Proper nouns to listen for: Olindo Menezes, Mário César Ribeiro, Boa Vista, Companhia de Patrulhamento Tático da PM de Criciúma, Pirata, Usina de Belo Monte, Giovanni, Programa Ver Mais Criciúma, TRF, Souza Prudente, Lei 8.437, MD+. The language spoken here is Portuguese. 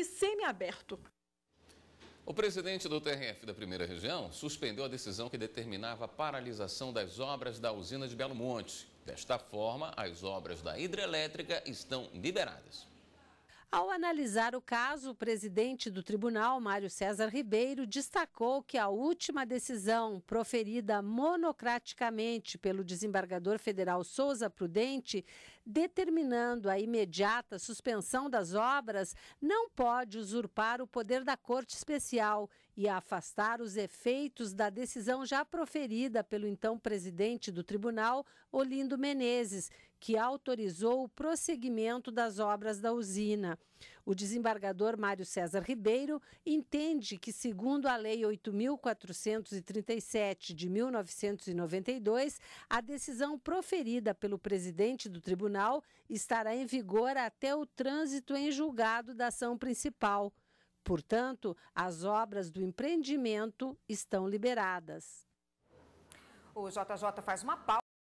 e semiaberto. O presidente do TRF da primeira região suspendeu a decisão que determinava a paralisação das obras da usina de Belo Monte. Desta forma, as obras da hidrelétrica estão liberadas. Ao analisar o caso, o presidente do tribunal, Mário César Ribeiro, destacou que a última decisão, proferida monocraticamente pelo desembargador federal Souza Prudente, determinando a imediata suspensão das obras, não pode usurpar o poder da Corte Especial e afastar os efeitos da decisão já proferida pelo então presidente do tribunal, Olindo Menezes, que autorizou o prosseguimento das obras da usina. O desembargador Mário César Ribeiro entende que, segundo a Lei 8.437, de 1992, a decisão proferida pelo presidente do tribunal estará em vigor até o trânsito em julgado da ação principal. Portanto, as obras do empreendimento estão liberadas. O JJ faz uma pausa.